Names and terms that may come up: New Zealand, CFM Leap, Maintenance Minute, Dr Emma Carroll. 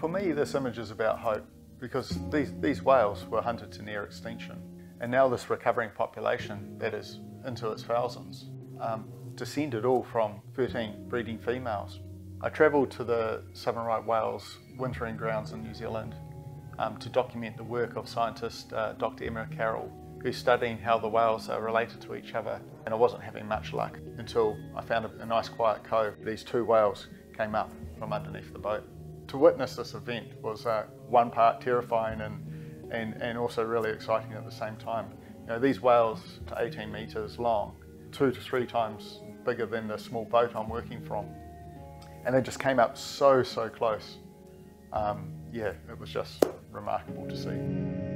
For me, this image is about hope, because these whales were hunted to near extinction, and now this recovering population that is into its thousands, descended all from 13 breeding females. I travelled to the southern right whales wintering grounds in New Zealand to document the work of scientist Dr Emma Carroll, who's studying how the whales are related to each other, and I wasn't having much luck until I found a nice quiet cove. These two whales came up from underneath the boat. To witness this event was one part terrifying and also really exciting at the same time. You know, these whales are 18 metres long, 2 to 3 times bigger than the small boat I'm working from. And they just came up so close. Yeah, it was just remarkable to see.